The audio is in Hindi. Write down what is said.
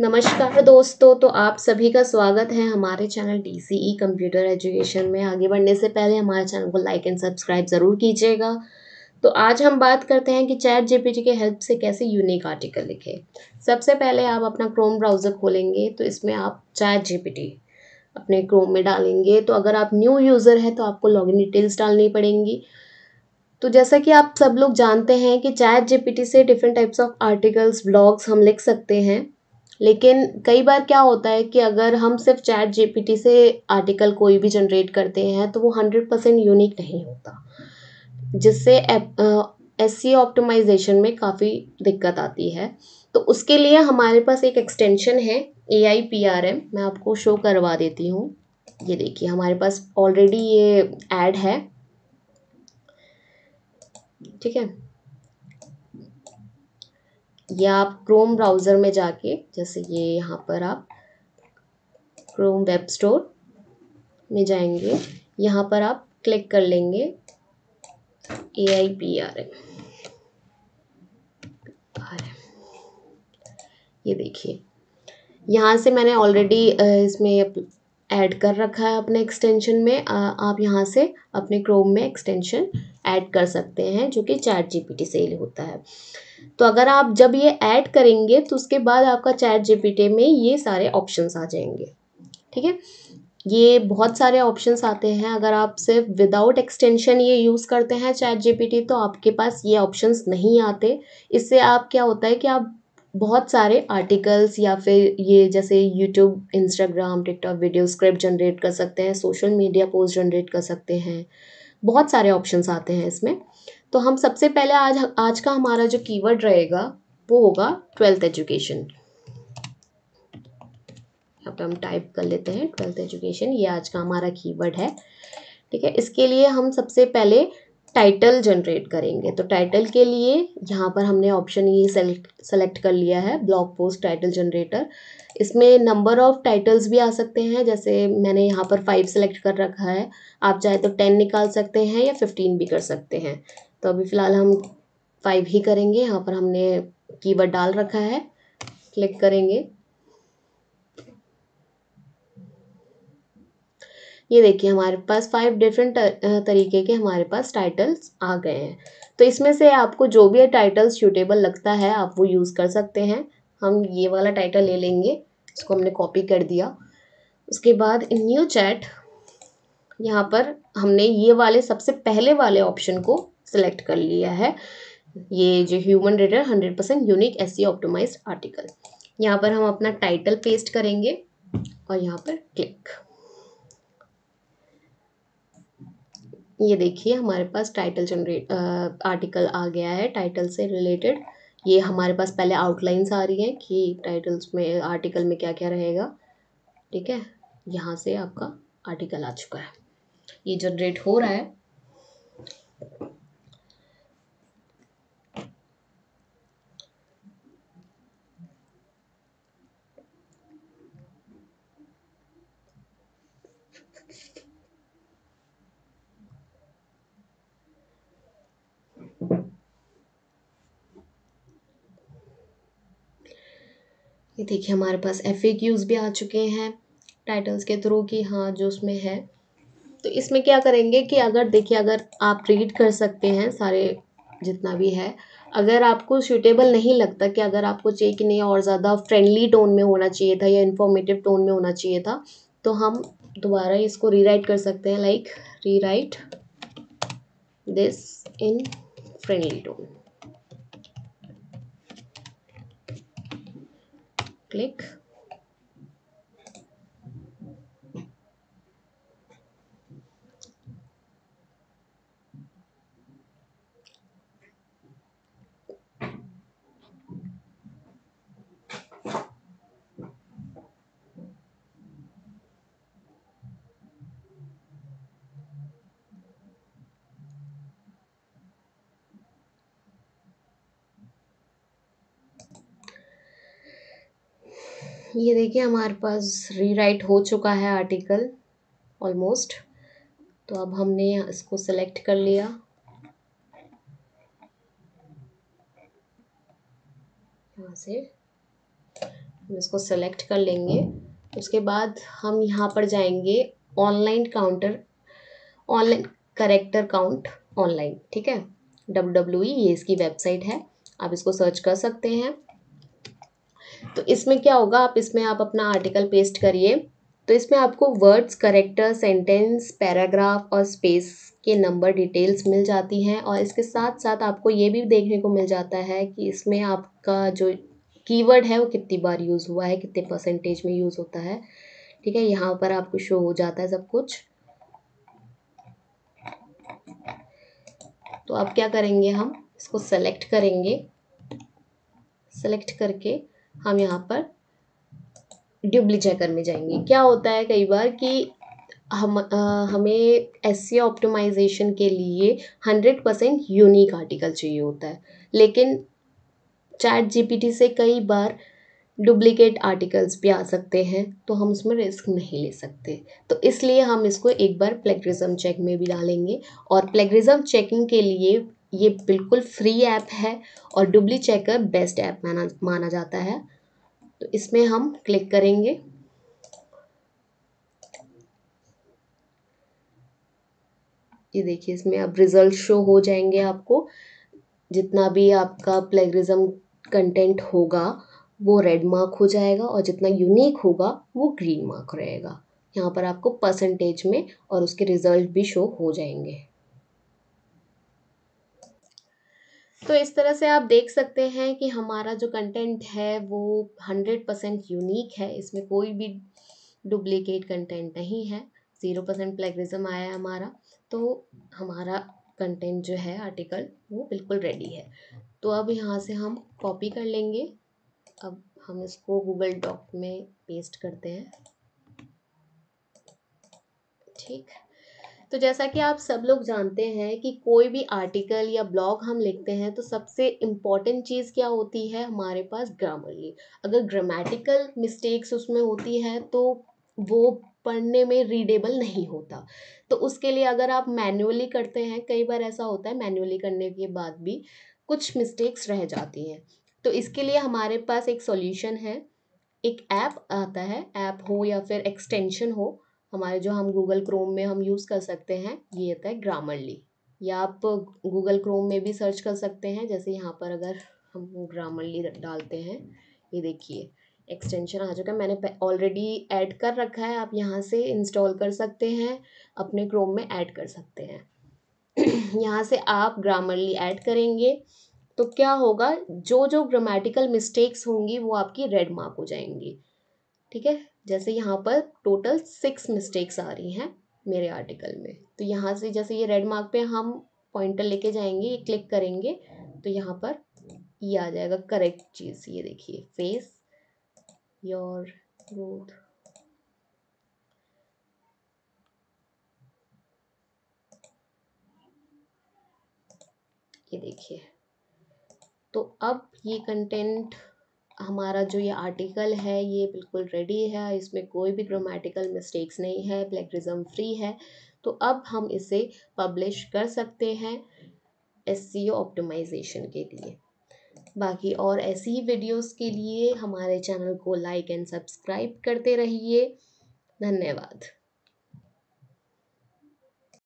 नमस्कार दोस्तों, तो आप सभी का स्वागत है हमारे चैनल DCE कंप्यूटर एजुकेशन में। आगे बढ़ने से पहले हमारे चैनल को लाइक एंड सब्सक्राइब ज़रूर कीजिएगा। तो आज हम बात करते हैं कि ChatGPT के हेल्प से कैसे यूनिक आर्टिकल लिखें। सबसे पहले आप अपना क्रोम ब्राउज़र खोलेंगे, तो इसमें आप ChatGPT अपने क्रोम में डालेंगे। तो अगर आप न्यू यूज़र हैं तो आपको लॉगिन डिटेल्स डालनी पड़ेंगी। तो जैसा कि आप सब लोग जानते हैं कि ChatGPT से different types of articles, blogs हम लिख सकते हैं, लेकिन कई बार क्या होता है कि अगर हम सिर्फ ChatGPT से आर्टिकल कोई भी जनरेट करते हैं तो वो 100% यूनिक नहीं होता, जिससे SEO ऑप्टिमाइजेशन में काफ़ी दिक्कत आती है। तो उसके लिए हमारे पास एक एक्सटेंशन है AI PRM। मैं आपको शो करवा देती हूँ। ये देखिए, हमारे पास ऑलरेडी ये ऐड है, ठीक है। या आप क्रोम ब्राउज़र में जाके, जैसे ये यहाँ पर आप क्रोम वेब स्टोर में जाएंगे, यहाँ पर आप क्लिक कर लेंगे AI PRM। ये देखिए, यहाँ से मैंने ऑलरेडी इसमें ऐड कर रखा है अपने एक्सटेंशन में। आप यहाँ से अपने क्रोम में एक्सटेंशन ऐड कर सकते हैं जो कि ChatGPT से ही होता है। तो अगर आप जब ये ऐड करेंगे तो उसके बाद आपका ChatGPT में ये सारे ऑप्शंस आ जाएंगे, ठीक है। ये बहुत सारे ऑप्शंस आते हैं। अगर आप सिर्फ विदाउट एक्सटेंशन ये यूज़ करते हैं ChatGPT, तो आपके पास ये ऑप्शंस नहीं आते। इससे आप क्या होता है कि आप बहुत सारे आर्टिकल्स या फिर ये जैसे YouTube, Instagram, TikTok video script generate कर सकते हैं, सोशल मीडिया पोस्ट जनरेट कर सकते हैं। बहुत सारे ऑप्शंस आते हैं इसमें। तो हम सबसे पहले आज का हमारा जो कीवर्ड रहेगा वो होगा 12th एजुकेशन। अब हम टाइप कर लेते हैं 12th एजुकेशन। ये आज का हमारा कीवर्ड है, ठीक है। इसके लिए हम सबसे पहले टाइटल जनरेट करेंगे। तो टाइटल के लिए यहाँ पर हमने ऑप्शन ये सेलेक्ट कर लिया है, ब्लॉग पोस्ट टाइटल जनरेटर। इसमें नंबर ऑफ़ टाइटल्स भी आ सकते हैं। जैसे मैंने यहाँ पर 5 सेलेक्ट कर रखा है, आप चाहे तो 10 निकाल सकते हैं या 15 भी कर सकते हैं। तो अभी फ़िलहाल हम 5 ही करेंगे। यहाँ पर हमने कीवर्ड डाल रखा है, क्लिक करेंगे। ये देखिए, हमारे पास 5 डिफरेंट तरीके के हमारे पास टाइटल्स आ गए हैं। तो इसमें से आपको जो भी टाइटल सूटेबल लगता है आप वो यूज़ कर सकते हैं। हम ये वाला टाइटल ले लेंगे, इसको हमने कॉपी कर दिया। उसके बाद न्यू चैट, यहाँ पर हमने ये वाले सबसे पहले वाले ऑप्शन को सिलेक्ट कर लिया है। ये जो human rater 100% unique SEO optimized article, यहाँ पर हम अपना टाइटल पेस्ट करेंगे और यहाँ पर क्लिक। ये देखिए, हमारे पास टाइटल आर्टिकल आ गया है। टाइटल से रिलेटेड ये हमारे पास पहले आउटलाइंस आ रही हैं कि टाइटल्स में, आर्टिकल में क्या क्या रहेगा, ठीक है। यहाँ से आपका आर्टिकल आ चुका है, ये जनरेट हो रहा है। ये देखिए, हमारे पास FAQs भी आ चुके हैं टाइटल्स के थ्रू कि हाँ जो उसमें है। तो इसमें क्या करेंगे कि अगर देखिए, अगर आप रीड कर सकते हैं सारे जितना भी है। अगर आपको सूटेबल नहीं लगता, कि अगर आपको चाहिए कि नहीं और ज़्यादा फ्रेंडली टोन में होना चाहिए था या इन्फॉर्मेटिव टोन में होना चाहिए था, तो हम दोबारा इसको रीराइट कर सकते हैं। Like rewrite this in friendly tone, click. ये देखिए, हमारे पास रीराइट हो चुका है आर्टिकल ऑलमोस्ट। तो अब हमने इसको सेलेक्ट कर लिया, यहाँ से हम इसको सेलेक्ट कर लेंगे। उसके बाद हम यहाँ पर जाएंगे ऑनलाइन करेक्टर काउंट ऑनलाइन, ठीक है, WWE ये इसकी वेबसाइट है, आप इसको सर्च कर सकते हैं। तो इसमें क्या होगा, आप इसमें आप अपना आर्टिकल पेस्ट करिए तो इसमें आपको वर्ड्स, करेक्टर, सेंटेंस, पैराग्राफ और स्पेस के नंबर, डिटेल्स मिल जाती हैं। और इसके साथ साथ आपको ये भी देखने को मिल जाता है कि इसमें आपका जो कीवर्ड है वो कितनी बार यूज़ हुआ है, कितने परसेंटेज में यूज़ होता है, ठीक है, यहाँ पर आपको शो हो जाता है सब कुछ। तो आप क्या करेंगे, हम इसको सेलेक्ट करेंगे, सेलेक्ट करके हम यहाँ पर डुप्लीचेकर में जाएंगे। क्या होता है कई बार कि हमें एसईओ ऑप्टिमाइजेशन के लिए 100% यूनिक आर्टिकल चाहिए होता है, लेकिन चैट जीपीटी से कई बार डुप्लीकेट आर्टिकल्स भी आ सकते हैं, तो हम उसमें रिस्क नहीं ले सकते। तो इसलिए हम इसको एक बार प्लेगरिज्म चेक में भी डालेंगे। और प्लेगरिज्म चेकिंग के लिए ये बिल्कुल फ्री ऐप है और डुप्लीचेकर बेस्ट ऐप माना जाता है। तो इसमें हम क्लिक करेंगे। ये देखिए, इसमें अब रिजल्ट शो हो जाएंगे आपको। जितना भी आपका प्लेगरिज्म कंटेंट होगा वो रेड मार्क हो जाएगा और जितना यूनिक होगा वो ग्रीन मार्क रहेगा। यहाँ पर आपको परसेंटेज में और उसके रिजल्ट भी शो हो जाएंगे। तो इस तरह से आप देख सकते हैं कि हमारा जो कंटेंट है वो 100% यूनिक है, इसमें कोई भी डुप्लीकेट कंटेंट नहीं है, 0% प्लेगरिज्म आया है हमारा। तो हमारा कंटेंट जो है आर्टिकल वो बिल्कुल रेडी है। तो अब यहाँ से हम कॉपी कर लेंगे, अब हम इसको गूगल डॉक में पेस्ट करते हैं, ठीक। तो जैसा कि आप सब लोग जानते हैं कि कोई भी आर्टिकल या ब्लॉग हम लिखते हैं तो सबसे इम्पॉर्टेंट चीज़ क्या होती है हमारे पास, ग्रामरली। अगर ग्रामेटिकल मिस्टेक्स उसमें होती है तो वो पढ़ने में रीडेबल नहीं होता। तो उसके लिए अगर आप मैन्युअली करते हैं, कई बार ऐसा होता है मैन्युअली करने के बाद भी कुछ मिस्टेक्स रह जाती हैं, तो इसके लिए हमारे पास एक सॉल्यूशन है, एक ऐप आता है, ऐप हो या फिर एक्सटेंशन हो हमारे, जो हम गूगल क्रोम में हम यूज़ कर सकते हैं, ये होता है ग्रामरली। या आप गूगल क्रोम में भी सर्च कर सकते हैं, जैसे यहाँ पर अगर हम ग्रामरली डालते हैं, ये देखिए एक्सटेंशन आ चुका है, मैंने ऑलरेडी ऐड कर रखा है। आप यहाँ से इंस्टॉल कर सकते हैं, अपने क्रोम में ऐड कर सकते हैं। यहाँ से आप ग्रामरली ऐड करेंगे तो क्या होगा, जो जो ग्रामेटिकल मिस्टेक्स होंगी वो आपकी रेड मार्क हो जाएंगी, ठीक है। जैसे यहाँ पर टोटल 6 मिस्टेक्स आ रही हैं मेरे आर्टिकल में, तो यहाँ से जैसे ये रेड मार्क पे हम पॉइंटर लेके जाएंगे, ये क्लिक करेंगे तो यहाँ पर ये आ जाएगा करेक्ट चीज़। ये देखिए, फेस योर ग्रोथ, ये देखिए। तो अब ये कंटेंट हमारा जो ये आर्टिकल है ये बिल्कुल रेडी है, इसमें कोई भी ग्रामेटिकल मिस्टेक्स नहीं है, प्लेगरिज्म फ्री है। तो अब हम इसे पब्लिश कर सकते हैं एसईओ ऑप्टिमाइजेशन के लिए। बाकी और ऐसी ही वीडियोस के लिए हमारे चैनल को लाइक एंड सब्सक्राइब करते रहिए। धन्यवाद।